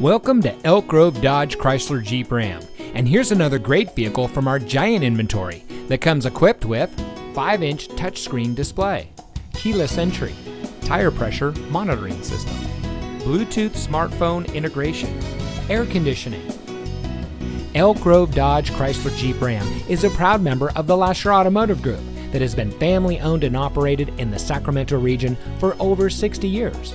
Welcome to Elk Grove Dodge Chrysler Jeep Ram, and here's another great vehicle from our giant inventory that comes equipped with 5-inch touchscreen display, keyless entry, tire pressure monitoring system, Bluetooth smartphone integration, air conditioning. Elk Grove Dodge Chrysler Jeep Ram is a proud member of the Lasher Automotive Group that has been family owned and operated in the Sacramento region for over 60 years.